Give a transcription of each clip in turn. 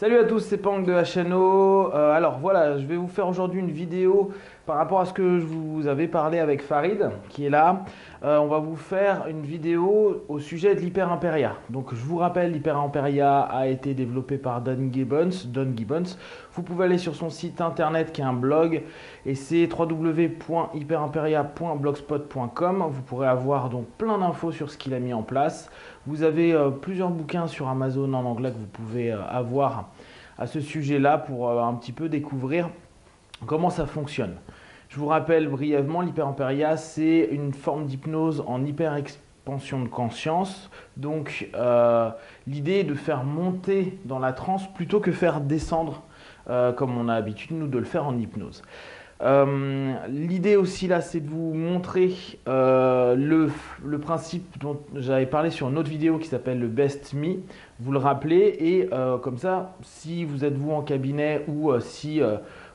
Salut à tous, c'est Pank de HNO. Alors voilà, je vais vous faire aujourd'hui une vidéo par rapport à ce que je vous avais parlé avec Farid, qui est là. On va vous faire une vidéo au sujet de l'Hyper-Imperia. Donc je vous rappelle, l'Hyper-Imperia a été développé par Don Gibbons. Vous pouvez aller sur son site internet qui est un blog, et c'est www.hyperimperia.blogspot.com. Vous pourrez avoir donc plein d'infos sur ce qu'il a mis en place. Vous avez plusieurs bouquins sur Amazon en anglais que vous pouvez avoir à ce sujet-là pour un petit peu découvrir comment ça fonctionne. Je vous rappelle brièvement, l'Hyper-Imperia, c'est une forme d'hypnose en hyper-expansion de conscience. Donc l'idée est de faire monter dans la transe plutôt que faire descendre, comme on a l'habitude nous de le faire en hypnose. L'idée aussi là, c'est de vous montrer le principe dont j'avais parlé sur une autre vidéo qui s'appelle le Best Me. Vous le rappelez, et comme ça, si vous êtes vous en cabinet ou si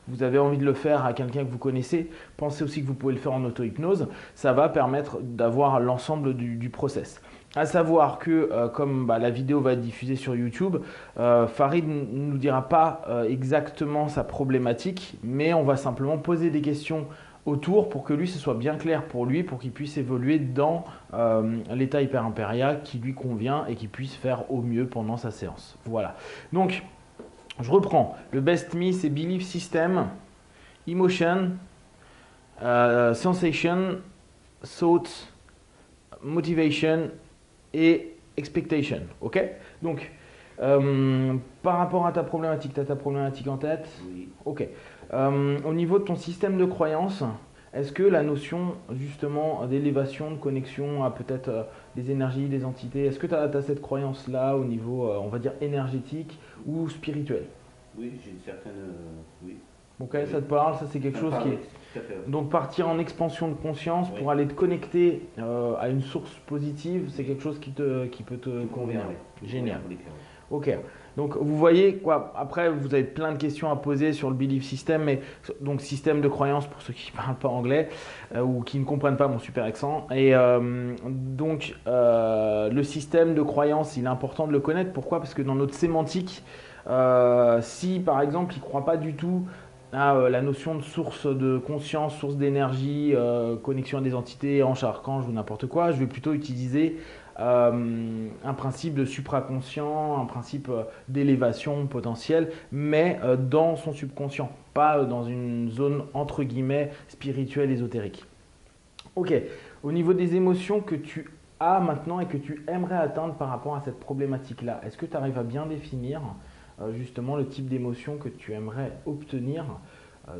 vous avez envie de le faire à quelqu'un que vous connaissez, pensez aussi que vous pouvez le faire en auto-hypnose. Ça va permettre d'avoir l'ensemble du process. À savoir que, comme la vidéo va être diffusée sur YouTube, Farid ne nous dira pas exactement sa problématique, mais on va simplement poser des questions autour pour que lui, ce soit bien clair pour lui, pour qu'il puisse évoluer dans l'état Hyper-Imperia qui lui convient et qu'il puisse faire au mieux pendant sa séance. Voilà. Donc, je reprends. Le Best Me, c'est Belief System, Emotion, Sensation, Thought, Motivation et Expectation, ok? Donc, par rapport à ta problématique, tu as ta problématique en tête? Oui. Ok. Au niveau de ton système de croyance, est-ce que la notion justement d'élévation, de connexion à peut-être des énergies, des entités, est-ce que tu as cette croyance-là au niveau, on va dire, énergétique ou spirituel? Oui, j'ai une certaine... oui. Ok, oui. Ça te parle, ça c'est quelque chose qui est... Tout à fait, oui. Donc partir en expansion de conscience, oui, pour aller te connecter à une source positive, c'est quelque chose qui peut te convenir. Oui. Génial. Oui. Ok, donc vous voyez quoi, après vous avez plein de questions à poser sur le belief system, mais donc système de croyance pour ceux qui ne parlent pas anglais ou qui ne comprennent pas mon super accent. Et donc le système de croyance, il est important de le connaître. Pourquoi? Parce que dans notre sémantique, si par exemple ils ne croient pas du tout à la notion de source de conscience, source d'énergie, connexion à des entités, ange, archange ou n'importe quoi, je vais plutôt utiliser un principe de supraconscient, un principe d'élévation potentielle, mais dans son subconscient, pas dans une zone entre guillemets spirituelle, ésotérique. Ok, au niveau des émotions que tu as maintenant et que tu aimerais atteindre par rapport à cette problématique-là, est-ce que tu arrives à bien définir justement le type d'émotion que tu aimerais obtenir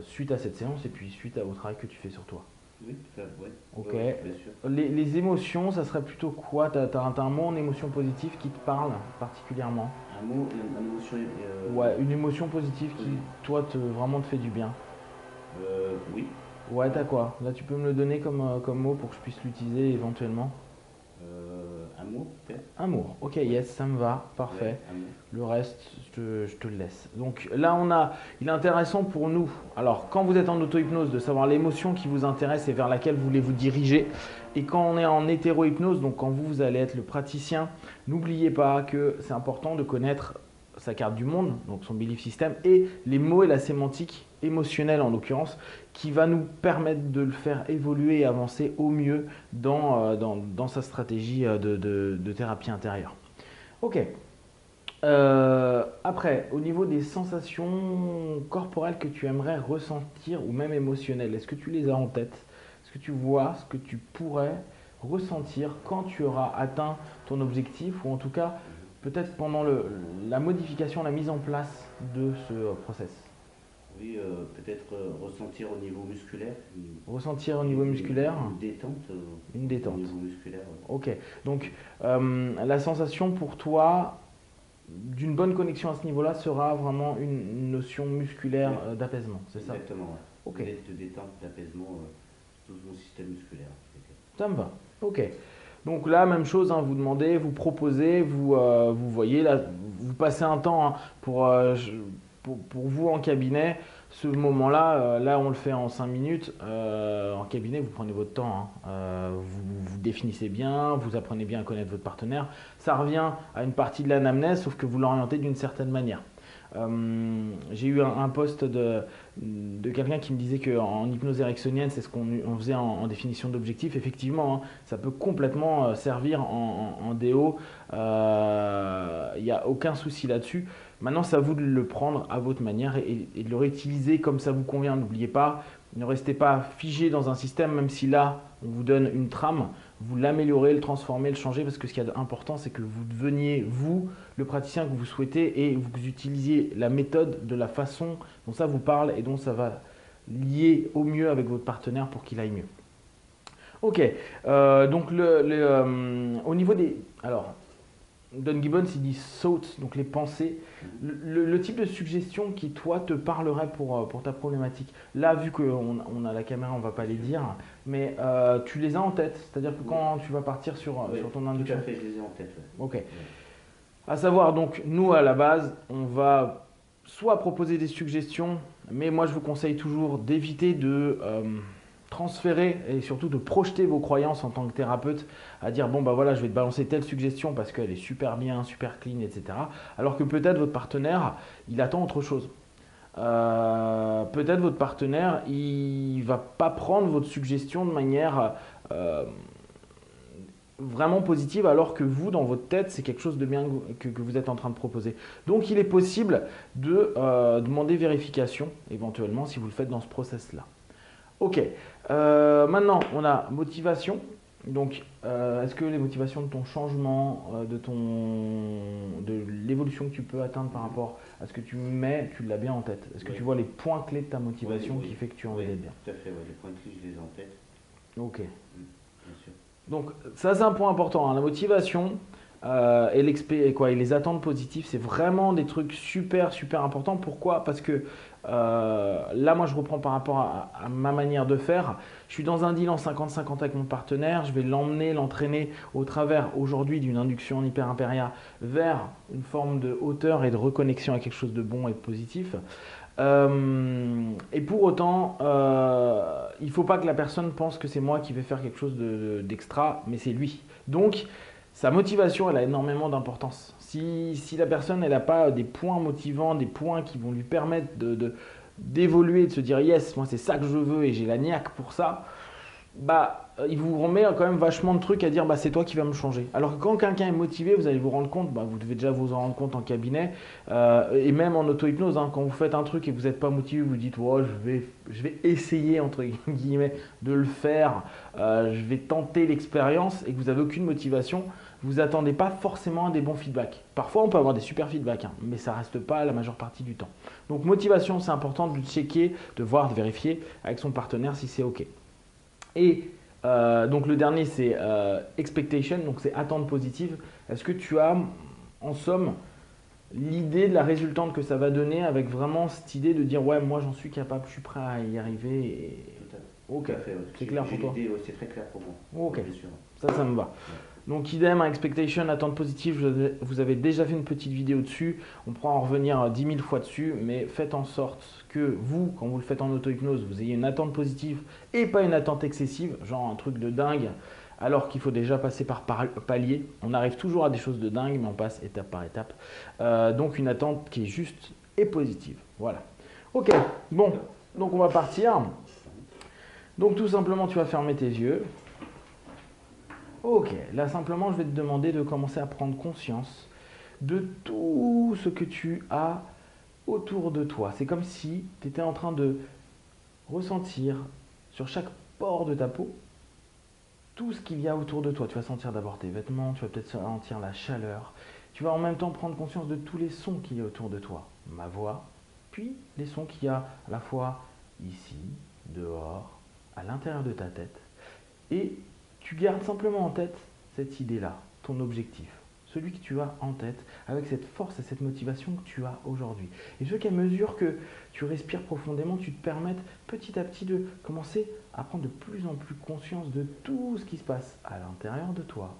suite à cette séance et puis suite au travail que tu fais sur toi? Oui, tout à fait, ouais. Ok. Ouais, bien sûr. Les émotions, ça serait plutôt quoi? T'as un mot en émotion positive qui te parle particulièrement? Un mot, une émotion... ouais, une émotion positive qui, toi, vraiment te fait du bien. Oui. Ouais, t'as quoi? Là, tu peux me le donner comme mot pour que je puisse l'utiliser éventuellement. Amour, peut-être. Amour, ok, yes, ça me va, parfait. Ouais, le reste, je te le laisse. Donc là, on a, il est intéressant pour nous, alors quand vous êtes en auto-hypnose, de savoir l'émotion qui vous intéresse et vers laquelle vous voulez vous diriger. Et quand on est en hétéro-hypnose, donc quand vous allez être le praticien, n'oubliez pas que c'est important de connaître sa carte du monde, donc son belief system, et les mots et la sémantique émotionnelle en l'occurrence, qui va nous permettre de le faire évoluer et avancer au mieux dans sa stratégie de thérapie intérieure. Ok. Après, au niveau des sensations corporelles que tu aimerais ressentir ou même émotionnelles, est-ce que tu les as en tête? Est-ce que tu vois ce que tu pourrais ressentir quand tu auras atteint ton objectif, ou en tout cas peut-être pendant la modification, la mise en place de ce process? Oui, peut-être ressentir au niveau musculaire. Ressentir au niveau musculaire. Une détente. Une détente. Au niveau musculaire. Ouais. Ok. Donc, la sensation pour toi d'une bonne connexion à ce niveau-là sera vraiment une notion musculaire, ouais, d'apaisement, c'est ça? Exactement, ouais. Ok. De détente, d'apaisement, tout mon système musculaire. Ça me va. Ok. Donc là, même chose, hein, vous demandez, vous proposez, vous voyez, là, vous passez un temps, hein, pour vous en cabinet, ce moment-là, là on le fait en 5 minutes, en cabinet vous prenez votre temps, hein, vous définissez bien, vous apprenez bien à connaître votre partenaire, ça revient à une partie de l'anamnèse, sauf que vous l'orientez d'une certaine manière. J'ai eu un post de quelqu'un qui me disait qu'en hypnose ericksonienne, c'est ce qu'on faisait en définition d'objectif. Effectivement, hein, ça peut complètement servir en DO. Il n'y a aucun souci là-dessus. Maintenant, c'est à vous de le prendre à votre manière et de le réutiliser comme ça vous convient. N'oubliez pas, ne restez pas figé dans un système, même si là, on vous donne une trame. Vous l'améliorez, le transformez, le changez, parce que ce qui est important, c'est que vous deveniez, vous, le praticien que vous souhaitez et vous utilisiez la méthode de la façon dont ça vous parle et dont ça va lier au mieux avec votre partenaire pour qu'il aille mieux. Ok, donc au niveau des… Alors, Don Gibbons, il dit « thoughts », donc les pensées. Le type de suggestion qui, toi, te parlerait pour ta problématique. Là, vu qu'on a la caméra, on ne va pas les dire, mais tu les as en tête. C'est-à-dire que quand tu vas partir sur ton induction… Tout à fait, je les ai en tête. Ouais. Ok. Ouais. À savoir, donc, nous, à la base, on va soit proposer des suggestions, mais moi, je vous conseille toujours d'éviter de… transférer et surtout de projeter vos croyances en tant que thérapeute à dire bon bah voilà je vais te balancer telle suggestion parce qu'elle est super bien, super clean, etc. Alors que peut-être votre partenaire il attend autre chose. Peut-être votre partenaire il va pas prendre votre suggestion de manière vraiment positive alors que vous dans votre tête c'est quelque chose de bien que vous êtes en train de proposer. Donc il est possible de demander vérification éventuellement si vous le faites dans ce process là. Ok, maintenant on a motivation, donc est-ce que les motivations de ton changement, de l'évolution que tu peux atteindre par rapport à ce que tu mets, tu l'as bien en tête? Est-ce que tu vois les points clés de ta motivation qui fait que tu en es bien? Tout à fait, ouais, les points clés je les ai en tête. Ok, bien sûr. Donc ça c'est un point important, hein, la motivation et les attentes positives, c'est vraiment des trucs super super importants. Pourquoi? Parce que là, moi, je reprends par rapport à ma manière de faire. Je suis dans un deal en 50-50 avec mon partenaire. Je vais l'emmener, l'entraîner au travers aujourd'hui d'une induction en hyper-impéria vers une forme de hauteur et de reconnexion à quelque chose de bon et de positif. Et pour autant, il ne faut pas que la personne pense que c'est moi qui vais faire quelque chose d'extra, mais c'est lui. Donc, sa motivation, elle a énormément d'importance. Si la personne n'a pas des points motivants, des points qui vont lui permettre d'évoluer, de se dire « yes, moi c'est ça que je veux et j'ai la niaque pour ça », bah, il vous remet quand même vachement de trucs à dire bah, « c'est toi qui vas me changer ». Alors que quand quelqu'un est motivé, vous allez vous rendre compte, bah, vous devez déjà vous en rendre compte en cabinet et même en auto-hypnose, hein, quand vous faites un truc et que vous n'êtes pas motivé, vous dites oh, « je vais essayer entre guillemets de le faire, je vais tenter l'expérience » et que vous n'avez aucune motivation. Vous attendez pas forcément à des bons feedbacks. Parfois, on peut avoir des super feedbacks, hein, mais ça reste pas la majeure partie du temps. Donc, motivation, c'est important de le checker, de voir, de vérifier avec son partenaire si c'est OK. Et donc, le dernier, c'est expectation, donc c'est attente positive. Est-ce que tu as, en somme, l'idée de la résultante que ça va donner avec vraiment cette idée de dire « ouais, moi, j'en suis capable, je suis prêt à y arriver et... ». OK, c'est clair pour toi? C'est très clair pour moi. OK, ça me va. Ouais. Donc, idem, expectation, attente positive, vous avez déjà fait une petite vidéo dessus. On pourra en revenir 10 000 fois dessus, mais faites en sorte que vous, quand vous le faites en auto-hypnose, vous ayez une attente positive et pas une attente excessive, genre un truc de dingue, alors qu'il faut déjà passer par palier. On arrive toujours à des choses de dingue, mais on passe étape par étape. Donc, une attente qui est juste et positive. Voilà. OK, bon, donc on va partir. Donc, tout simplement, tu vas fermer tes yeux. Ok, là simplement je vais te demander de commencer à prendre conscience de tout ce que tu as autour de toi. C'est comme si tu étais en train de ressentir sur chaque pore de ta peau tout ce qu'il y a autour de toi. Tu vas sentir d'abord tes vêtements, tu vas peut-être sentir la chaleur. Tu vas en même temps prendre conscience de tous les sons qu'il y a autour de toi. Ma voix, puis les sons qu'il y a à la fois ici, dehors, à l'intérieur de ta tête et... Tu gardes simplement en tête cette idée-là, ton objectif, celui que tu as en tête, avec cette force et cette motivation que tu as aujourd'hui. Et ce qu'à mesure que tu respires profondément, tu te permettes petit à petit de commencer à prendre de plus en plus conscience de tout ce qui se passe à l'intérieur de toi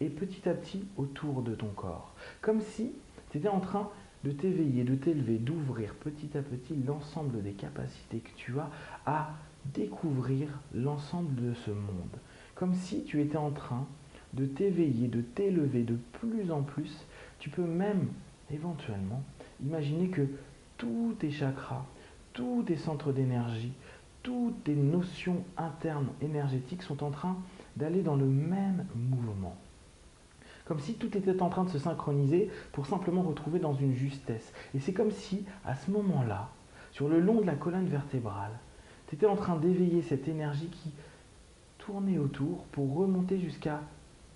et petit à petit autour de ton corps. Comme si tu étais en train de t'éveiller, de t'élever, d'ouvrir petit à petit l'ensemble des capacités que tu as à découvrir l'ensemble de ce monde. Comme si tu étais en train de t'éveiller, de t'élever de plus en plus. Tu peux même éventuellement Imaginez que tous tes chakras, tous tes centres d'énergie, toutes tes notions internes énergétiques sont en train d'aller dans le même mouvement. Comme si tout était en train de se synchroniser pour simplement retrouver dans une justesse. Et c'est comme si, à ce moment-là, sur le long de la colonne vertébrale, tu étais en train d'éveiller cette énergie qui tournait autour pour remonter jusqu'à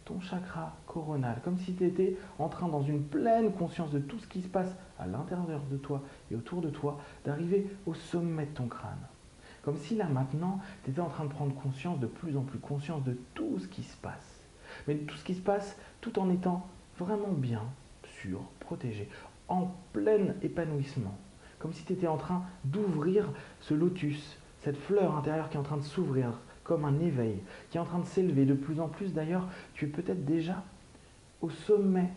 ton chakra coronal. Comme si tu étais en train, dans une pleine conscience de tout ce qui se passe à l'intérieur de toi et autour de toi, d'arriver au sommet de ton crâne. Comme si là maintenant, tu étais en train de prendre conscience, de plus en plus conscience de tout ce qui se passe. Mais tout ce qui se passe, tout en étant vraiment bien sûr, protégé, en plein épanouissement. Comme si tu étais en train d'ouvrir ce lotus, cette fleur intérieure qui est en train de s'ouvrir comme un éveil, qui est en train de s'élever de plus en plus. D'ailleurs, tu es peut-être déjà au sommet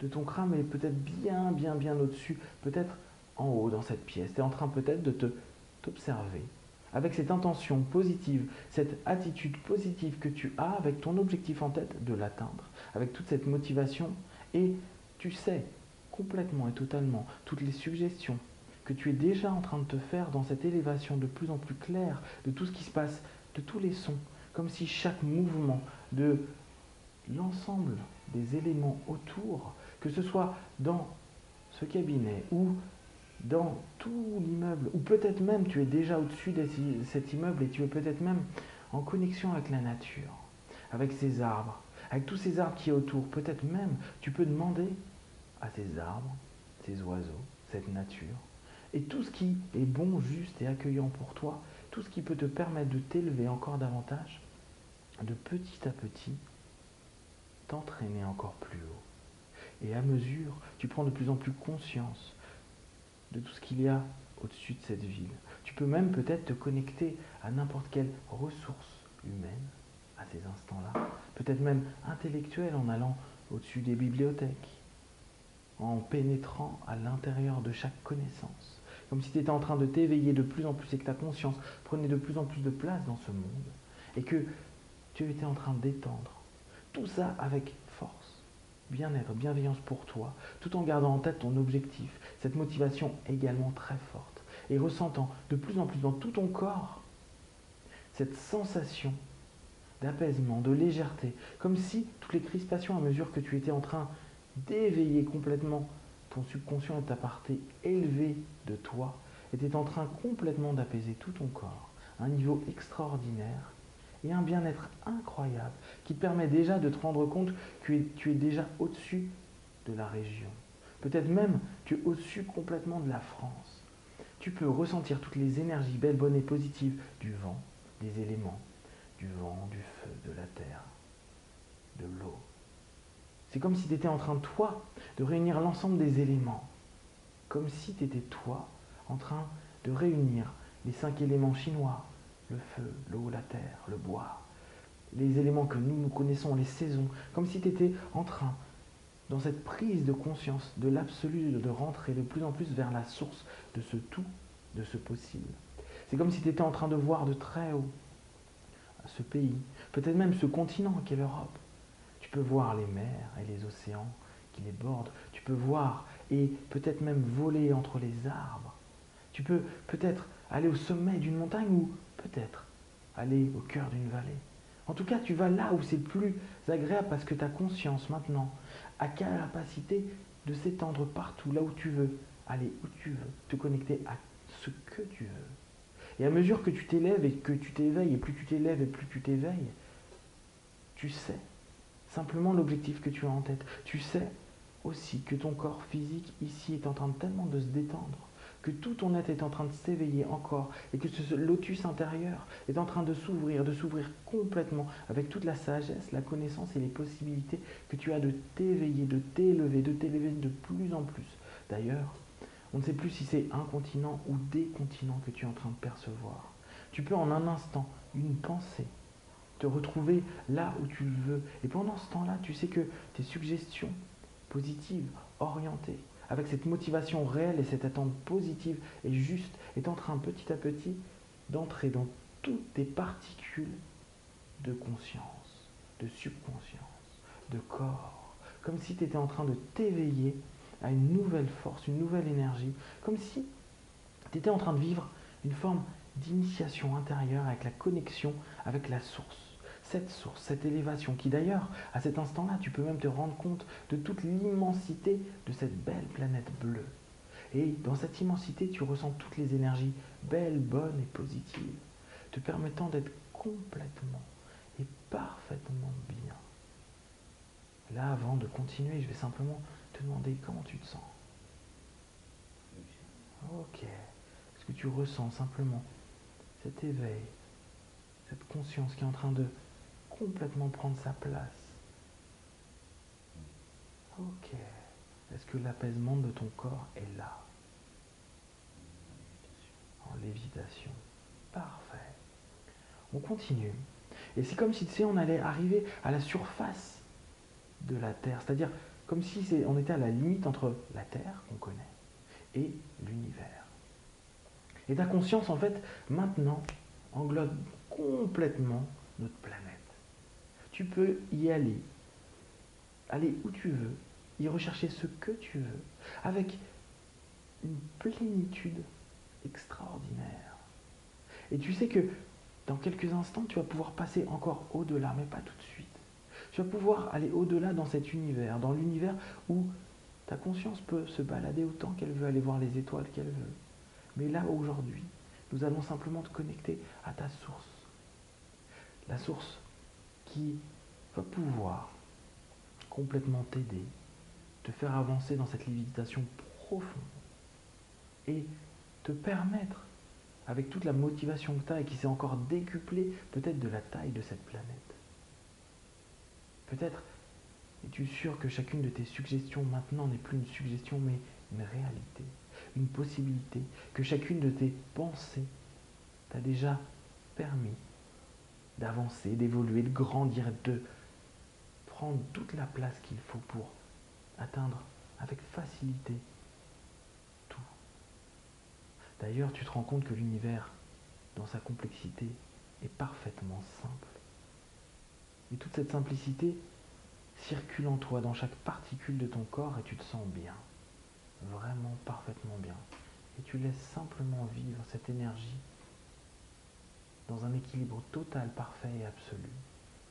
de ton crâne, mais peut-être bien au-dessus, peut-être en haut dans cette pièce. Tu es en train peut-être de t'observer. Avec cette intention positive, cette attitude positive que tu as, avec ton objectif en tête de l'atteindre, avec toute cette motivation, et tu sais complètement et totalement toutes les suggestions que tu es déjà en train de te faire dans cette élévation de plus en plus claire de tout ce qui se passe, de tous les sons, comme si chaque mouvement de l'ensemble des éléments autour, que ce soit dans ce cabinet ou dans tout l'immeuble, ou peut-être même tu es déjà au-dessus de cet immeuble et tu es peut-être même en connexion avec la nature, avec ces arbres, avec tous ces arbres qui est autour. Peut-être même tu peux demander à ces arbres, ces oiseaux, cette nature, et tout ce qui est bon, juste et accueillant pour toi, tout ce qui peut te permettre de t'élever encore davantage, de petit à petit, t'entraîner encore plus haut. Et à mesure, tu prends de plus en plus conscience de tout ce qu'il y a au-dessus de cette ville. Tu peux même peut-être te connecter à n'importe quelle ressource humaine à ces instants-là, peut-être même intellectuelle en allant au-dessus des bibliothèques, en pénétrant à l'intérieur de chaque connaissance, comme si tu étais en train de t'éveiller de plus en plus et que ta conscience prenait de plus en plus de place dans ce monde et que tu étais en train d'étendre tout ça avec force. Bien-être, bienveillance pour toi, tout en gardant en tête ton objectif, cette motivation également très forte, et ressentant de plus en plus dans tout ton corps cette sensation d'apaisement, de légèreté, comme si toutes les crispations à mesure que tu étais en train d'éveiller complètement ton subconscient et ta partie élevée de toi, étaient en train complètement d'apaiser tout ton corps, à un niveau extraordinaire, et un bien-être incroyable qui te permet déjà de te rendre compte que tu es déjà au-dessus de la région. Peut-être même tu es au-dessus complètement de la France. Tu peux ressentir toutes les énergies belles, bonnes et positives du vent, des éléments, du vent, du feu, de la terre, de l'eau. C'est comme si tu étais en train, toi, de réunir l'ensemble des éléments. Comme si tu étais, toi, en train de réunir les 5 éléments chinois, le feu, l'eau, la terre, le bois, les éléments que nous connaissons, les saisons, comme si tu étais en train, dans cette prise de conscience de l'absolu, de rentrer de plus en plus vers la source de ce tout, de ce possible. C'est comme si tu étais en train de voir de très haut ce pays, peut-être même ce continent qu'est l'Europe. Tu peux voir les mers et les océans qui les bordent, tu peux voir et peut-être même voler entre les arbres. Tu peux peut-être aller au sommet d'une montagne ou peut-être aller au cœur d'une vallée. En tout cas, tu vas là où c'est plus agréable parce que ta conscience maintenant a capacité de s'étendre partout, là où tu veux, aller où tu veux, te connecter à ce que tu veux. Et à mesure que tu t'élèves et que tu t'éveilles, et plus tu t'élèves et plus tu t'éveilles, tu sais simplement l'objectif que tu as en tête. Tu sais aussi que ton corps physique ici est en train tellement de se détendre, que tout ton être est en train de s'éveiller encore et que ce lotus intérieur est en train de s'ouvrir complètement avec toute la sagesse, la connaissance et les possibilités que tu as de t'éveiller, de t'élever, de plus en plus. D'ailleurs, on ne sait plus si c'est un continent ou des continents que tu es en train de percevoir. Tu peux en un instant, une pensée, te retrouver là où tu le veux. Et pendant ce temps-là, tu sais que tes suggestions positives, orientées, avec cette motivation réelle et cette attente positive et juste, est en train petit à petit d'entrer dans toutes tes particules de conscience, de subconscience, de corps, comme si tu étais en train de t'éveiller à une nouvelle force, une nouvelle énergie, comme si tu étais en train de vivre une forme d'initiation intérieure avec la connexion avec la source, cette élévation qui d'ailleurs, à cet instant-là, tu peux même te rendre compte de toute l'immensité de cette belle planète bleue. Et dans cette immensité, tu ressens toutes les énergies belles, bonnes et positives, te permettant d'être complètement et parfaitement bien. Là, avant de continuer, je vais simplement te demander comment tu te sens. Ok. Est-ce que tu ressens simplement cet éveil, cette conscience qui est en train de complètement prendre sa place? Ok. Est-ce que l'apaisement de ton corps est là? En lévitation. Parfait. On continue. Et c'est comme si, tu sais, on allait arriver à la surface de la Terre. C'est-à-dire comme si on était à la limite entre la Terre, qu'on connaît, et l'univers. Et ta conscience, en fait, maintenant, englobe complètement notre planète. Tu peux y aller, aller où tu veux, y rechercher ce que tu veux, avec une plénitude extraordinaire. Et tu sais que dans quelques instants, tu vas pouvoir passer encore au-delà, mais pas tout de suite. Tu vas pouvoir aller au-delà dans cet univers, dans l'univers où ta conscience peut se balader autant qu'elle veut, aller voir les étoiles qu'elle veut. Mais là, aujourd'hui, nous allons simplement te connecter à ta source. La source qui va pouvoir complètement t'aider, te faire avancer dans cette lévitation profonde et te permettre, avec toute la motivation que tu as et qui s'est encore décuplée peut-être de la taille de cette planète. Peut-être es-tu sûr que chacune de tes suggestions maintenant n'est plus une suggestion mais une réalité, une possibilité, que chacune de tes pensées t'a déjà permis d'avancer, d'évoluer, de grandir, de prendre toute la place qu'il faut pour atteindre avec facilité tout. D'ailleurs, tu te rends compte que l'univers, dans sa complexité, est parfaitement simple. Et toute cette simplicité circule en toi, dans chaque particule de ton corps, et tu te sens bien, vraiment parfaitement bien. Et tu laisses simplement vivre cette énergie dans un équilibre total, parfait et absolu,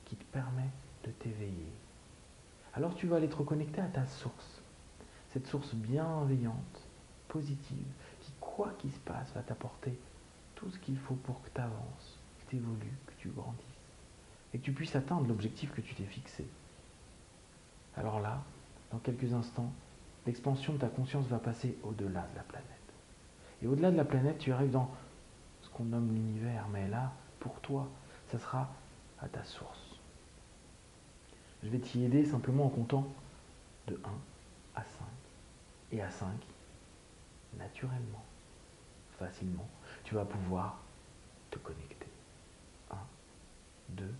qui te permet de t'éveiller. Alors tu vas aller te reconnecter à ta source, cette source bienveillante, positive, qui, quoi qu'il se passe, va t'apporter tout ce qu'il faut pour que tu avances, que tu évolues, que tu grandisses, et que tu puisses atteindre l'objectif que tu t'es fixé. Alors là, dans quelques instants, l'expansion de ta conscience va passer au-delà de la planète. Et au-delà de la planète, tu arrives dans ce qu'on nomme l'univers, mais là, pour toi, ça sera à ta source. Je vais t'y aider simplement en comptant de 1 à 5. Et à 5, naturellement, facilement, tu vas pouvoir te connecter. 1, 2,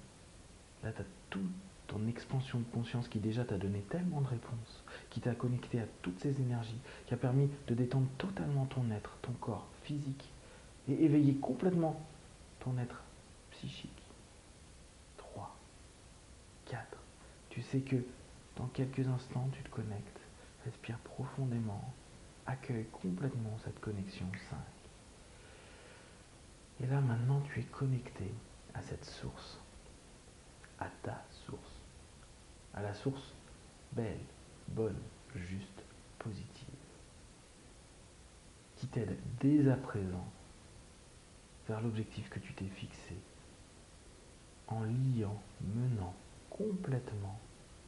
là, tu as toute ton expansion de conscience qui déjà t'a donné tellement de réponses, qui t'a connecté à toutes ces énergies, qui a permis de détendre totalement ton être, ton corps physique, et éveiller complètement ton être psychique. 3, 4. Tu sais que dans quelques instants, tu te connectes. Respire profondément. Accueille complètement cette connexion. 5. Et là, maintenant, tu es connecté à cette source, à ta source, à la source belle, bonne, juste, positive, qui t'aide dès à présent vers l'objectif que tu t'es fixé, en liant, menant complètement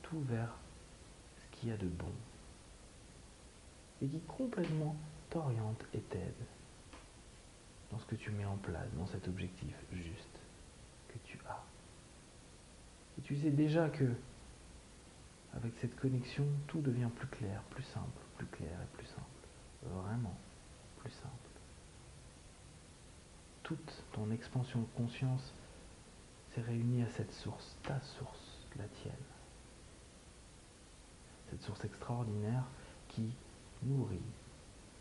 tout vers ce qu'il y a de bon, et qui complètement t'oriente et t'aide dans ce que tu mets en place, dans cet objectif juste que tu as. Et tu sais déjà que, avec cette connexion, tout devient plus clair, plus simple, plus clair et plus simple. Vraiment plus simple. Toute ton expansion de conscience s'est réunie à cette source, ta source, la tienne. Cette source extraordinaire qui nourrit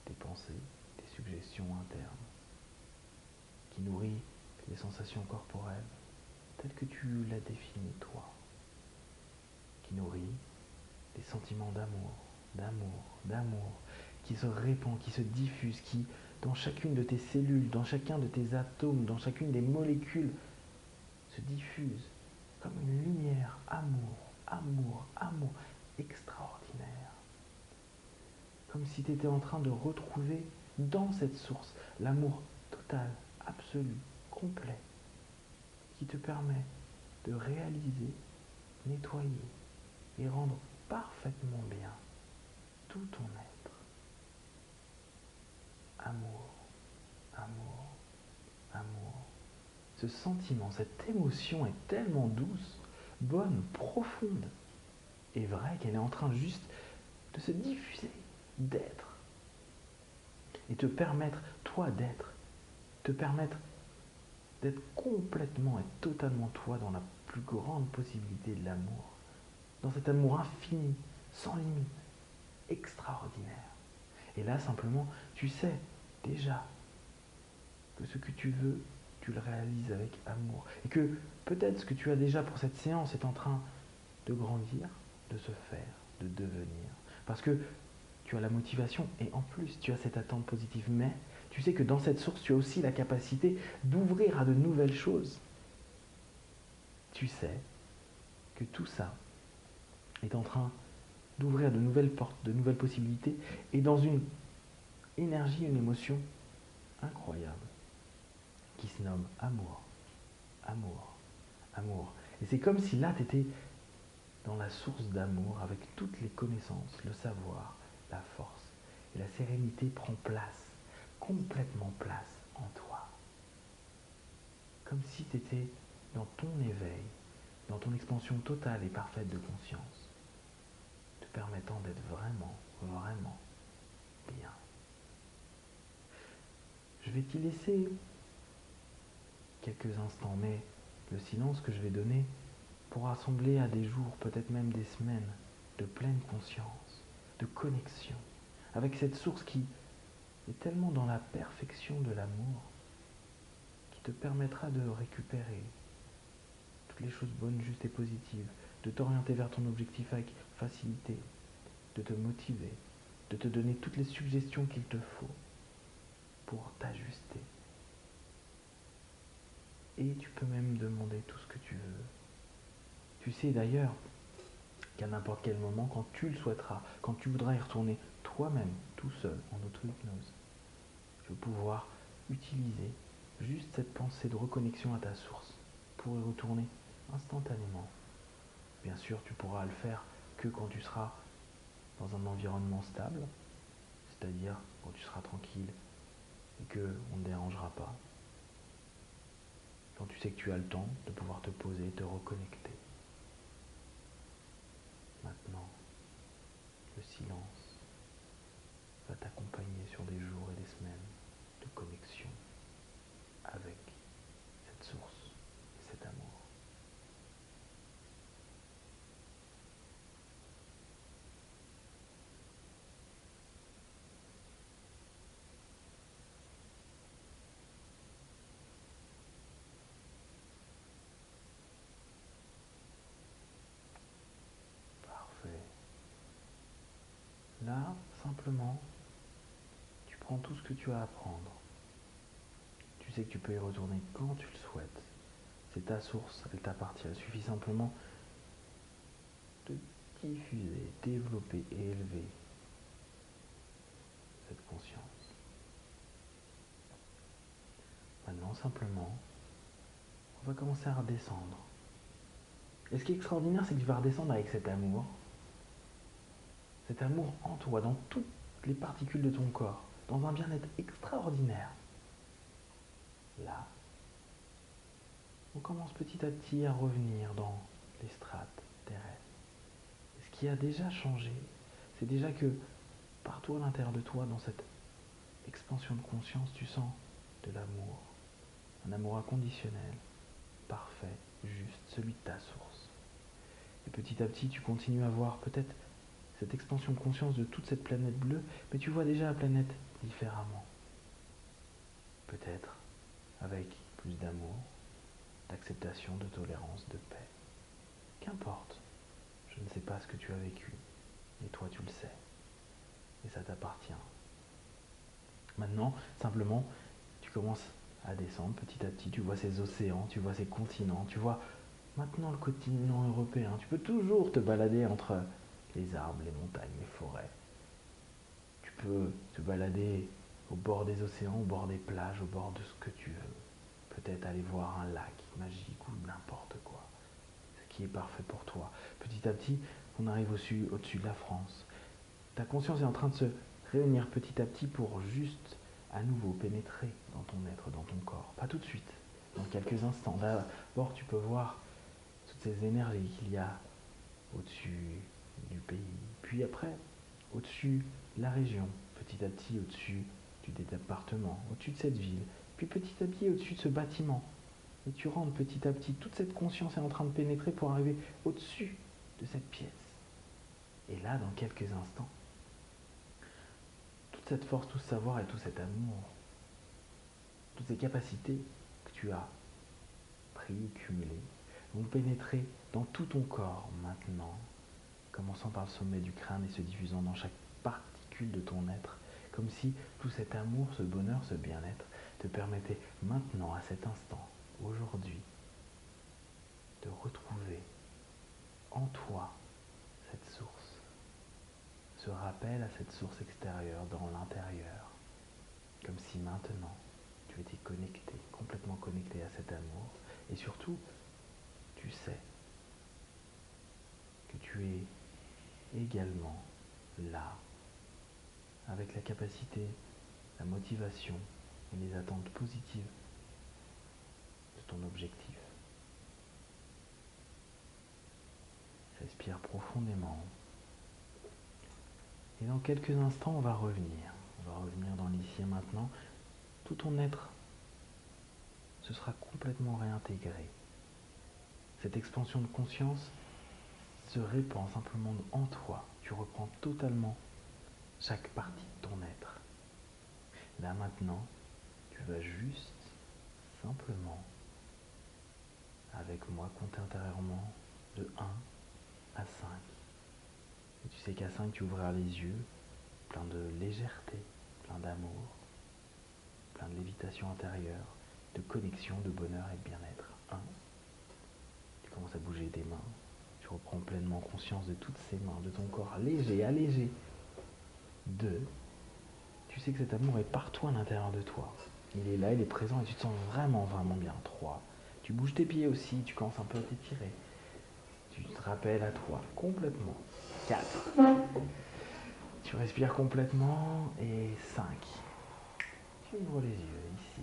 tes pensées, tes suggestions internes, qui nourrit les sensations corporelles, telle que tu l'as définie toi, qui nourrit les sentiments d'amour, d'amour, qui se répand, qui se diffuse, qui, dans chacune de tes cellules, dans chacun de tes atomes, dans chacune des molécules, se diffuse comme une lumière, amour, extraordinaire. Comme si tu étais en train de retrouver dans cette source l'amour total, absolu, complet, qui te permet de réaliser, nettoyer et rendre parfaitement bien tout ton être. Amour. Ce sentiment, cette émotion est tellement douce, bonne, profonde et vraie qu'elle est en train juste de se diffuser, d'être. Et te permettre, toi, d'être. Te permettre d'être complètement et totalement toi dans la plus grande possibilité de l'amour. Dans cet amour infini, sans limite, extraordinaire. Et là, simplement, tu sais déjà que ce que tu veux, tu le réalises avec amour. Et que peut-être ce que tu as déjà pour cette séance est en train de grandir, de se faire, de devenir. Parce que tu as la motivation et en plus, tu as cette attente positive. Mais tu sais que dans cette source, tu as aussi la capacité d'ouvrir à de nouvelles choses. Tu sais que tout ça est en train d'ouvrir de nouvelles portes, de nouvelles possibilités et dans une énergie, une émotion incroyable qui se nomme amour. Et c'est comme si là, tu étais dans la source d'amour avec toutes les connaissances, le savoir, la force et la sérénité prend place, complètement place en toi. Comme si tu étais dans ton éveil, dans ton expansion totale et parfaite de conscience, te permettant d'être vraiment bien. Je vais t'y laisser quelques instants, mais le silence que je vais donner pourra sembler à des jours, peut-être même des semaines, de pleine conscience, de connexion, avec cette source qui est tellement dans la perfection de l'amour, qui te permettra de récupérer toutes les choses bonnes, justes et positives, de t'orienter vers ton objectif avec facilité, de te motiver, de te donner toutes les suggestions qu'il te faut pour t'ajuster. Et tu peux même demander tout ce que tu veux. Tu sais d'ailleurs qu'à n'importe quel moment, quand tu le souhaiteras, quand tu voudras y retourner toi-même, tout seul, en auto-hypnose, tu vas pouvoir utiliser juste cette pensée de reconnexion à ta source pour y retourner instantanément. Bien sûr, tu pourras le faire que quand tu seras dans un environnement stable, c'est-à-dire quand tu seras tranquille et qu'on ne dérangera pas. Quand tu sais que tu as le temps de pouvoir te poser et te reconnecter. Maintenant, le silence va t'accompagner sur des jours et des semaines de connexion avec cette source et cet amour. Là, simplement, tu prends tout ce que tu as à apprendre. Tu sais que tu peux y retourner quand tu le souhaites. C'est ta source, elle t'appartient. Il suffit simplement de diffuser, développer et élever cette conscience. Maintenant, simplement, on va commencer à redescendre. Et ce qui est extraordinaire, c'est que tu vas redescendre avec cet amour. Cet amour en toi, dans toutes les particules de ton corps, dans un bien-être extraordinaire. Là, on commence petit à petit à revenir dans les strates terrestres. Et ce qui a déjà changé, c'est déjà que partout à l'intérieur de toi, dans cette expansion de conscience, tu sens de l'amour. Un amour inconditionnel, parfait, juste, celui de ta source. Et petit à petit, tu continues à voir peut-être cette expansion de conscience de toute cette planète bleue, mais tu vois déjà la planète différemment. Peut-être avec plus d'amour, d'acceptation, de tolérance, de paix. Qu'importe, je ne sais pas ce que tu as vécu, mais toi tu le sais. et ça t'appartient. Maintenant, simplement, tu commences à descendre petit à petit, tu vois ces océans, tu vois ces continents, tu vois maintenant le continent européen. Tu peux toujours te balader entre les arbres, les montagnes, les forêts. Tu peux te balader au bord des océans, au bord des plages, au bord de ce que tu veux. Peut-être aller voir un lac magique ou n'importe quoi, ce qui est parfait pour toi. Petit à petit, on arrive au-dessus de la France. Ta conscience est en train de se réunir petit à petit pour juste à nouveau pénétrer dans ton être, dans ton corps. Pas tout de suite, dans quelques instants. D'abord, tu peux voir toutes ces énergies qu'il y a au-dessus du pays, puis après, au-dessus de la région, petit à petit au-dessus du département, au-dessus de cette ville, puis petit à petit au-dessus de ce bâtiment. Et tu rentres petit à petit, toute cette conscience est en train de pénétrer pour arriver au-dessus de cette pièce. Et là, dans quelques instants, toute cette force, tout ce savoir et tout cet amour, toutes ces capacités que tu as pris, cumulées, vont pénétrer dans tout ton corps maintenant, commençant par le sommet du crâne et se diffusant dans chaque particule de ton être, comme si tout cet amour, ce bonheur, ce bien-être te permettait maintenant, à cet instant, aujourd'hui, de retrouver en toi cette source, ce rappel à cette source extérieure dans l'intérieur, comme si maintenant tu étais connecté, complètement connecté à cet amour, et surtout tu sais que tu es également là, avec la capacité, la motivation et les attentes positives de ton objectif. Respire profondément. Et dans quelques instants, on va revenir. On va revenir dans l'ici et maintenant. Tout ton être se sera complètement réintégré. Cette expansion de conscience se répand simplement en toi. Tu reprends totalement chaque partie de ton être. Là maintenant, tu vas juste, simplement, avec moi, compter intérieurement de 1 à 5. Et tu sais qu'à 5, tu ouvriras les yeux, plein de légèreté, plein d'amour, plein de lévitation intérieure, de connexion, de bonheur et de bien-être. 1. Tu commences à bouger tes mains. Tu reprends pleinement conscience de toutes ces mains, de ton corps léger, allégé. 2. Tu sais que cet amour est partout à l'intérieur de toi. Il est là, il est présent et tu te sens vraiment, vraiment bien. 3. Tu bouges tes pieds aussi, tu commences un peu à t'étirer. Tu te rappelles à toi complètement. 4. Tu respires complètement. Et 5. Tu ouvres les yeux ici,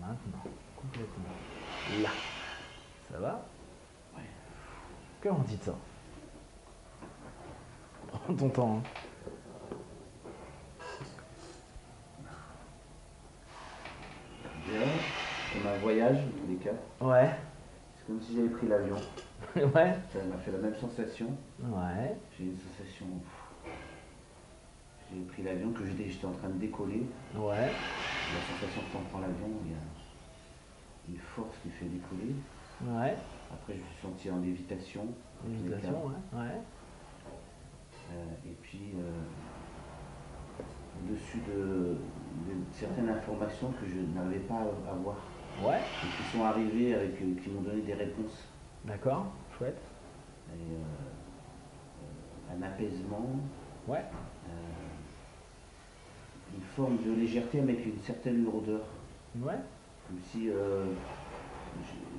maintenant, complètement. Là. Ça va? Ouais. Comment tu te sens? Prends ton temps. Bien. Comme un voyage, en tous les cas. Ouais. C'est comme si j'avais pris l'avion. Ouais. Ça m'a fait la même sensation. Ouais. J'ai une sensation. J'ai pris l'avion, que j'étais en train de décoller. Ouais. La sensation que quand on prend l'avion, il y a une force qui fait décoller. Ouais. Après, je me suis senti en lévitation. Lévitation, ouais. Ouais. Et puis, au-dessus de certaines informations que je n'arrivais pas à voir. Ouais. Et qui sont arrivées, qui m'ont donné des réponses. D'accord, chouette. Et un apaisement. Ouais. Une forme de légèreté mais avec une certaine lourdeur. Ouais. Comme si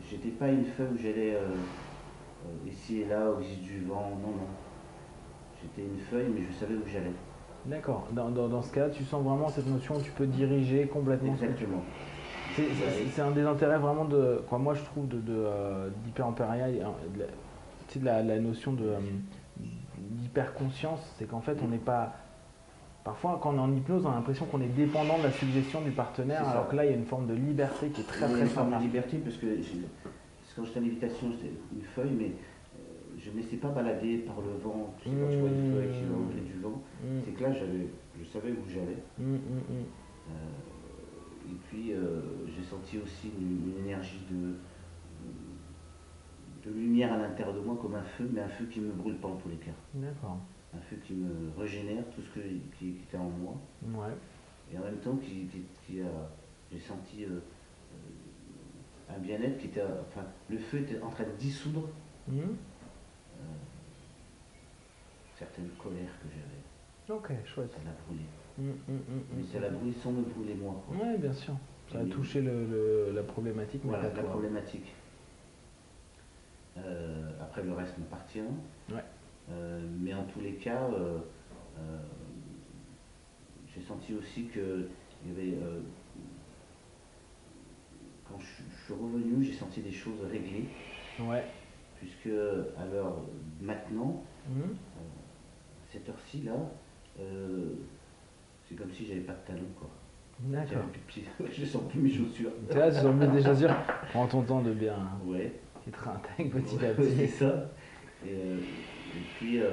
j'étais pas une feuille où j'allais ici et là, au guise du vent, non, non. J'étais une feuille mais je savais où j'allais. D'accord. Dans ce cas, tu sens vraiment cette notion où tu peux diriger complètement. Exactement. C'est un des intérêts vraiment de, quoi moi je trouve, d'Hyper-Imperia, c'est la notion d'hyperconscience, c'est qu'en fait on n'est pas, parfois quand on est en hypnose on a l'impression qu'on est dépendant de la suggestion du partenaire, alors que là il y a une forme de liberté qui est très très forte. Une liberté parce que quand j'étais en lévitation j'étais une feuille mais je ne me laissais pas balader par le vent, tu vois, une feuille qui va du vent, c'est que là je savais où j'allais. Et puis j'ai senti aussi une énergie de lumière à l'intérieur de moi comme un feu, mais un feu qui ne me brûle pas en tous les cas. D'accord. un feu qui me régénère tout ce qui était en moi. Ouais. Et en même temps, j'ai senti un bien-être qui était... Enfin, le feu était en train de dissoudre certaines colères que j'avais. Ok, chouette. Ça l'a brûlé. Mais ça l'a brûlé sans me brûler moi. Oui, bien sûr. Ça a touché la problématique. Mais voilà, la problématique. Après, le reste m'appartient. Ouais. Mais en tous les cas, j'ai senti aussi que il y avait, quand je suis revenu, j'ai senti des choses réglées. Ouais. Puisque à l'heure maintenant, cette heure-ci là, c'est comme si j'avais pas de talons quoi. D'accord. Je sens plus mes chaussures. Là, tu sens plus des chaussures. Prends ton temps de bien. Ouais. Tu te réintègres petit à petit. C'est ça. Et puis, à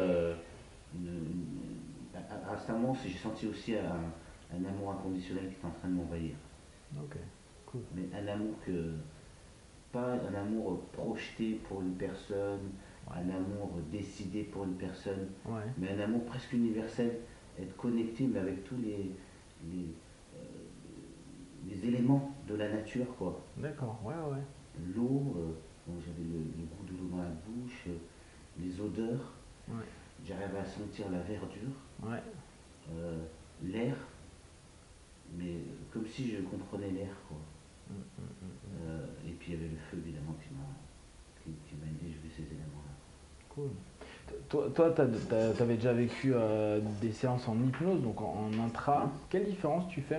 ce moment, j'ai senti aussi un amour inconditionnel qui était en train de m'envahir. Ok, cool. Mais un amour que... Pas un amour projeté pour une personne, un amour décidé pour une personne, mais un amour presque universel, être connecté, mais avec tous les éléments de la nature, quoi. D'accord, ouais. L'eau, j'avais le goût de l'eau dans la bouche, les odeurs, j'arrivais à sentir la verdure, l'air, mais comme si je comprenais l'air, quoi. Et puis il y avait le feu, évidemment, qui m'a aidé à jouer ces éléments-là. Cool. Toi, tu avais déjà vécu des séances en hypnose, donc en intra. Quelle différence tu fais?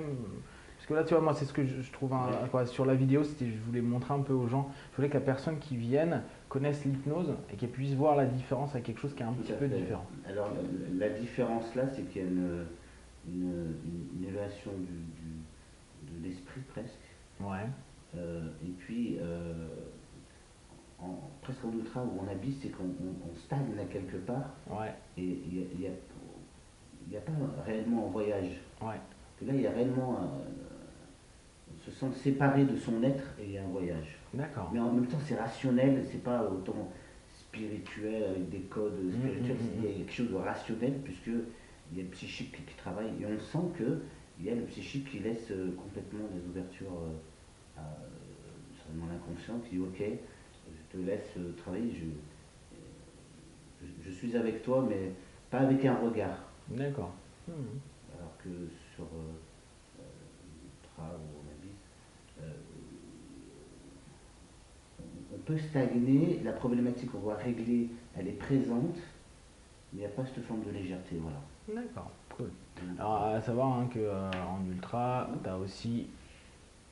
Parce que là, tu vois, moi, c'est ce que je trouve sur la vidéo, je voulais montrer un peu aux gens. Je voulais que la personne qui vienne connaisse l'hypnose et qu'elle puisse voir la différence avec quelque chose qui est un petit peu différent. Alors, la différence là, c'est qu'il y a une élévation de l'esprit presque. Ouais. Et puis, presque en ultra ou en abysse, c'est qu'on stagne à quelque part. Ouais. Et il n'y a pas réellement un voyage. Ouais. Que là, il y a réellement on se sent séparé de son être et il y a un voyage. D'accord. Mais en même temps, c'est rationnel, c'est pas autant spirituel avec des codes spirituels, il y a quelque chose de rationnel puisque il y a le psychique qui travaille et on sent que il y a le psychique qui laisse complètement des ouvertures certainement l'inconscient qui dit ok, je te laisse travailler, je suis avec toi mais pas avec un regard. D'accord. Alors que sur l'ultra ou l'abysse, on peut stagner, la problématique qu'on va régler, elle est présente, mais il n'y a pas cette forme de légèreté, voilà. D'accord, cool. Alors à savoir qu'en ultra, tu as aussi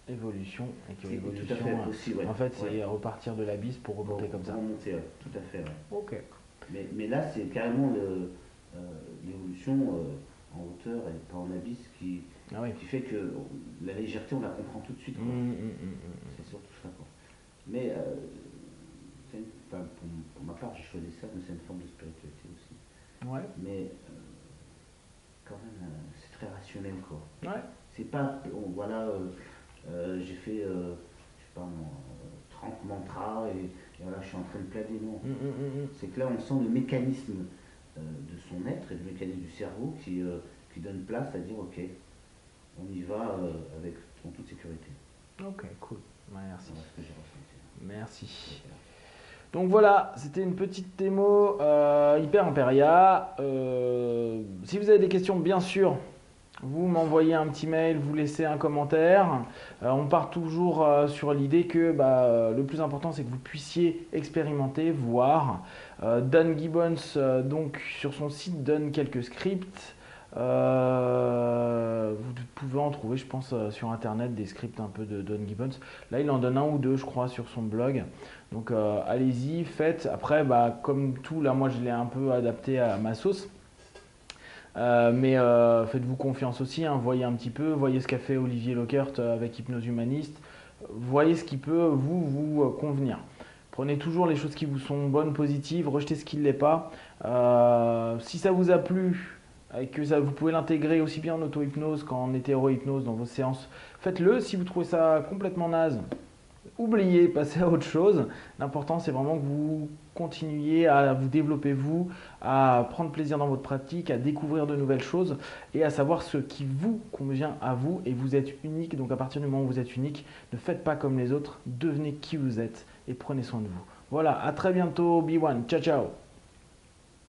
évolution, et que l'évolution, tout à fait, aussi, en fait, c'est repartir de l'abysse pour remonter comme ça. Remonter, tout à fait. Ouais. Ok. Mais là, c'est carrément l'évolution... en hauteur et pas en abysse qui fait que la légèreté on la comprend tout de suite. C'est surtout ça quoi. Mais pour ma part j'ai choisi ça, mais c'est une forme de spiritualité aussi. Ouais. Mais quand même c'est très rationnel quoi. Ouais. C'est pas voilà j'ai fait je sais pas moi 30 mantras et voilà je suis en train de planer non. C'est que là on sent le mécanisme de son être et du mécanisme du cerveau qui donne place à dire ok, on y va avec en toute sécurité. Ok, cool. Merci. Voilà ce que j'ai ressenti. Merci. Donc voilà, c'était une petite démo Hyper-Imperia. Si vous avez des questions, bien sûr, vous m'envoyez un petit mail, vous laissez un commentaire. On part toujours sur l'idée que le plus important, c'est que vous puissiez expérimenter, voir. Don Gibbons, donc sur son site, donne quelques scripts. Vous pouvez en trouver, je pense, sur Internet, des scripts un peu de Don Gibbons. Là, il en donne un ou deux, je crois, sur son blog. Donc, allez-y, faites. Après, comme tout, là, moi, je l'ai un peu adapté à ma sauce. Mais faites-vous confiance aussi, voyez un petit peu, voyez ce qu'a fait Olivier Lockert avec Hypnose Humaniste, voyez ce qui peut vous convenir. Prenez toujours les choses qui vous sont bonnes, positives, rejetez ce qui ne l'est pas. Si ça vous a plu et que vous pouvez l'intégrer aussi bien en auto-hypnose qu'en hétéro-hypnose dans vos séances, faites-le. Si vous trouvez ça complètement naze, oubliez, passez à autre chose. L'important, c'est vraiment que vous continuiez à vous développer, vous, à prendre plaisir dans votre pratique, à découvrir de nouvelles choses et à savoir ce qui vous convient à vous. Et vous êtes unique, donc à partir du moment où vous êtes unique, ne faites pas comme les autres, devenez qui vous êtes et prenez soin de vous. Voilà, à très bientôt, B1, ciao ciao.